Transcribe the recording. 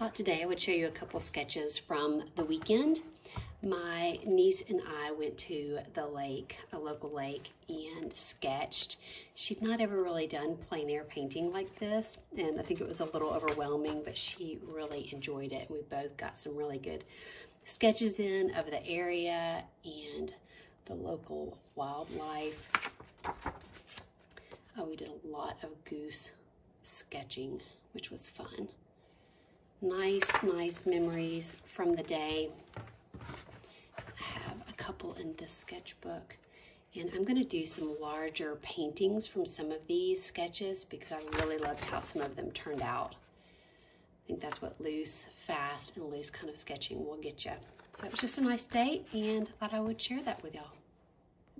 thought today I would show you a couple sketches from the weekend. My niece and I went to the lake, a local lake, and sketched. She'd not ever really done plein air painting like this, and I think it was a little overwhelming, but she really enjoyed it. We both got some really good sketches in of the area and the local wildlife. We did a lot of goose sketching, which was fun. Nice memories from the day. I have a couple in this sketchbook, and I'm going to do some larger paintings from some of these sketches because I really loved how some of them turned out. I think that's what loose, fast, and loose kind of sketching will get you. So it was just a nice day, and I thought I would share that with y'all.